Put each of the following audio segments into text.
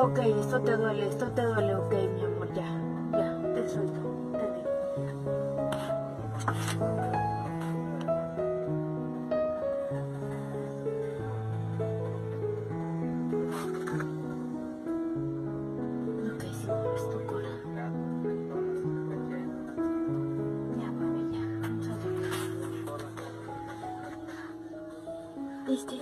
Ok, esto te duele, ok, mi amor, ya, ya, te suelto, te digo. Ok, sí, es tu cola. Ya, mami, ya, suéltame. ¿Viste?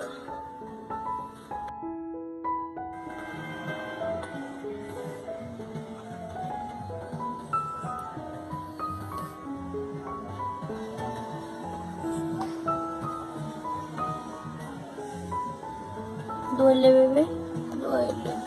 ¿Duele, bebé? Duele.